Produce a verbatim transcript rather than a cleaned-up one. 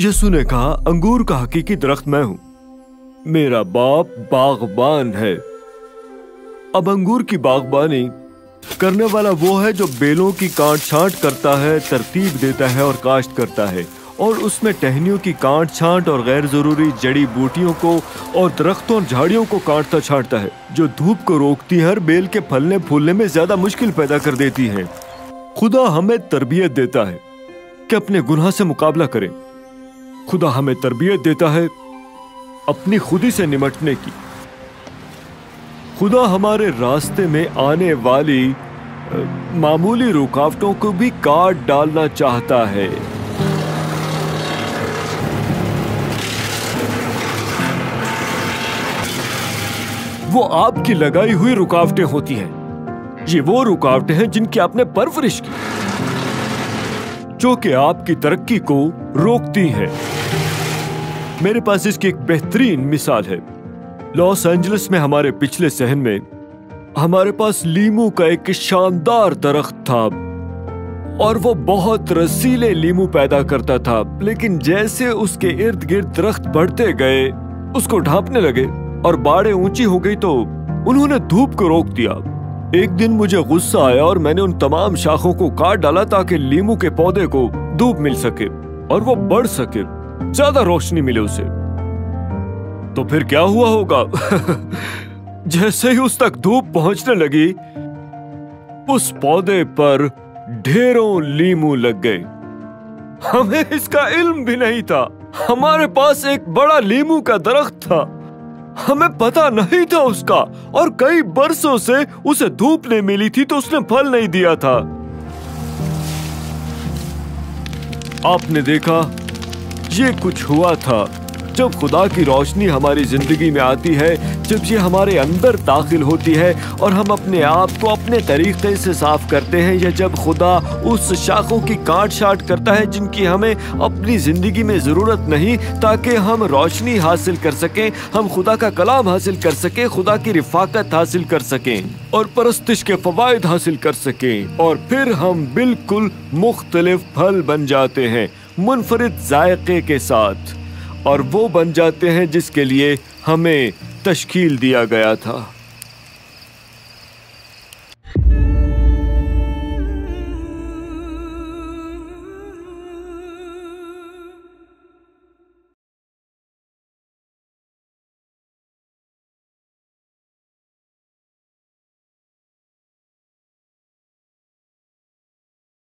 यीशु ने कहा, अंगूर का हकीकी दरख्त मैं हूं, मेरा बाप बागबान है। अब अंगूर की बागबानी करने वाला वो है जो बेलों की काट छांट करता है, तरतीब देता है और काश्त करता है, और उसमें टहनियों की काट छांट और गैर जरूरी जड़ी बूटियों को और दरख्तों और झाड़ियों को काटता छांटता है, जो धूप को रोकती है, हर बेल के फलने फूलने में ज्यादा मुश्किल पैदा कर देती है। खुदा हमें तरबियत देता है कि अपने गुनाह से मुकाबला करें। खुदा हमें तरबियत देता है अपनी खुदी से निमटने की। खुदा हमारे रास्ते में आने वाली मामूली रुकावटों को भी काट डालना चाहता है। वो आपकी लगाई हुई रुकावटें होती हैं। ये वो रुकावटें हैं जिनकी आपने परवरिश की, जो कि आपकी तरक्की को रोकती हैं। मेरे पास इसकी एक बेहतरीन मिसाल है। लॉस एंजलिस में हमारे पिछले सहन में हमारे पास लीमू का एक शानदार दरख्त था, और वो बहुत रसीले लीमू पैदा करता था। लेकिन जैसे उसके इर्द गिर्द दरख्त बढ़ते गए, उसको ढांपने लगे और बाड़े ऊंची हो गई, तो उन्होंने धूप को रोक दिया। एक दिन मुझे गुस्सा आया और मैंने उन तमाम शाखों को काट डाला ताकि लीमू के पौधे को धूप मिल सके और वो बढ़ सके, ज्यादा रोशनी मिले उसे। तो फिर क्या हुआ होगा? जैसे ही उस तक धूप पहुंचने लगी, उस पौधे पर ढेरों लीमू लग गए। हमें इसका इल्म भी नहीं था। हमारे पास एक बड़ा लीमू का दरख्त था, हमें पता नहीं था उसका, और कई बरसों से उसे धूप नहीं मिली थी, तो उसने फल नहीं दिया था। आपने देखा, ये कुछ हुआ था। जब खुदा की रोशनी हमारी जिंदगी में आती है, जब ये हमारे अंदर दाखिल होती है और हम अपने आप को अपने तरीके से साफ करते हैं, या जब खुदा उस शाखों की काट छाट करता है जिनकी हमें अपनी ज़िंदगी में ज़रूरत नहीं, ताकि हम रोशनी हासिल कर सकें, हम खुदा का कलाम हासिल कर सकें, खुदा की रिफाकत हासिल कर सकें और परस्तिश के फ़वाइद हासिल कर सकें, और फिर हम बिल्कुल मुख्तलिफ फल बन जाते हैं, मुनफरिद जायके के साथ, और वो बन जाते हैं जिसके लिए हमें तश्कील दिया गया था।